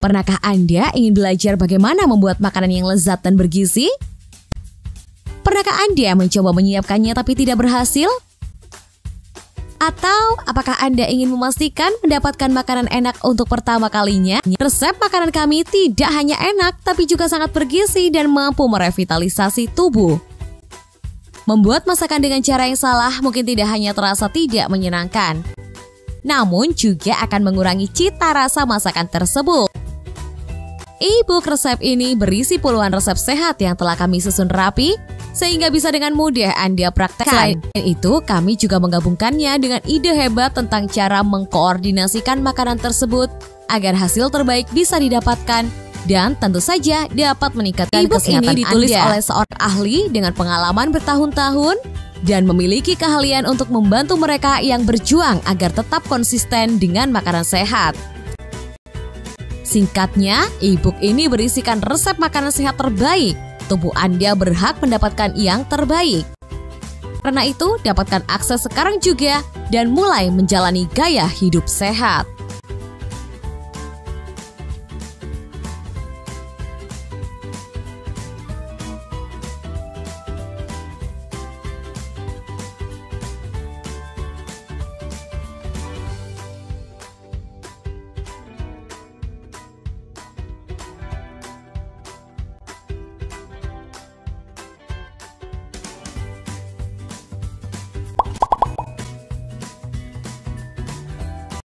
Pernahkah Anda ingin belajar bagaimana membuat makanan yang lezat dan bergizi? Pernahkah Anda mencoba menyiapkannya tapi tidak berhasil? Atau apakah Anda ingin memastikan mendapatkan makanan enak untuk pertama kalinya? Resep makanan kami tidak hanya enak, tapi juga sangat bergizi dan mampu merevitalisasi tubuh. Membuat masakan dengan cara yang salah mungkin tidak hanya terasa tidak menyenangkan, namun juga akan mengurangi cita rasa masakan tersebut. E-book resep ini berisi puluhan resep sehat yang telah kami susun rapi sehingga bisa dengan mudah Anda praktekkan. Selain itu, kami juga menggabungkannya dengan ide hebat tentang cara mengkoordinasikan makanan tersebut agar hasil terbaik bisa didapatkan dan tentu saja dapat meningkatkan kesehatan Anda. E-book ini ditulis oleh seorang ahli dengan pengalaman bertahun-tahun dan memiliki keahlian untuk membantu mereka yang berjuang agar tetap konsisten dengan makanan sehat. Singkatnya, e-book ini berisikan resep makanan sehat terbaik. Tubuh Anda berhak mendapatkan yang terbaik. Karena itu, dapatkan akses sekarang juga dan mulai menjalani gaya hidup sehat.